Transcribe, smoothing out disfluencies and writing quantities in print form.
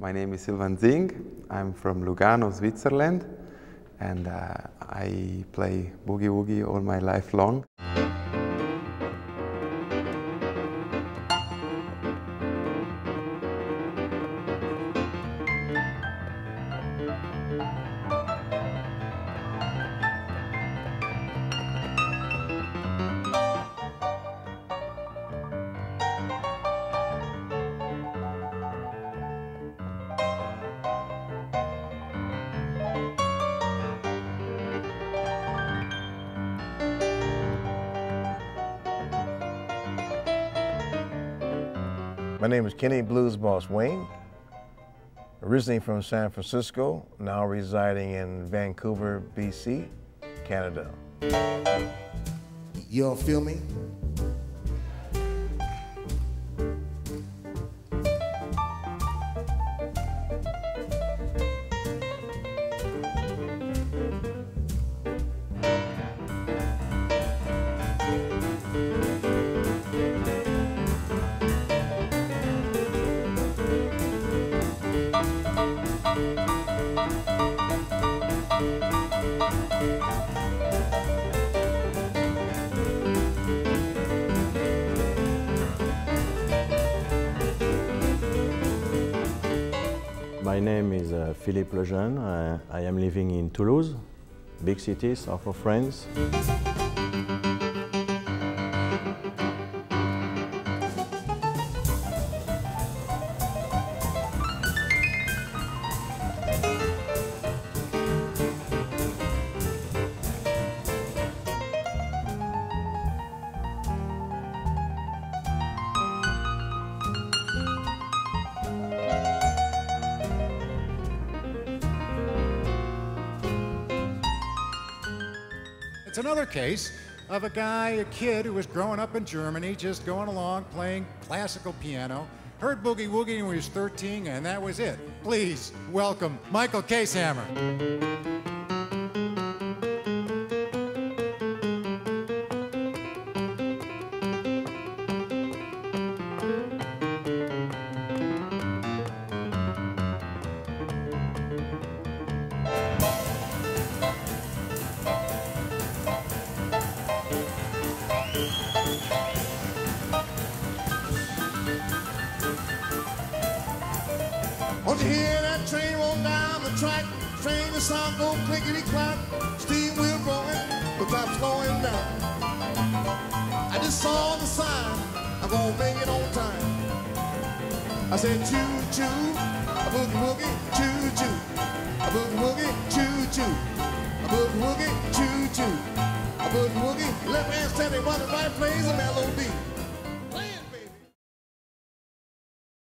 My name is Sylvan Zingg. I'm from Lugano, Switzerland, and I play boogie woogie all my life long. My name is Kenny Blues Boss Wayne, originally from San Francisco, now residing in Vancouver, BC, Canada. You all feel me? My name is Philippe Lejeune. I am living in Toulouse, big city, south of France. It's another case of a kid who was growing up in Germany, just going along playing classical piano, heard boogie woogie when he was 13, and that was it. Please welcome Michael Kaeshammer. Won't you hear that train roll down the track? Train the sound go clickety-clack. Steam wheel rolling, the clock's slowing down. I just saw the sign, I'm gonna make it on time. I said choo-choo, a boogie-woogie, choo-choo. A boogie-woogie, choo-choo. A boogie-woogie, choo-choo. A boogie-woogie, left hand steady while the right plays a melody.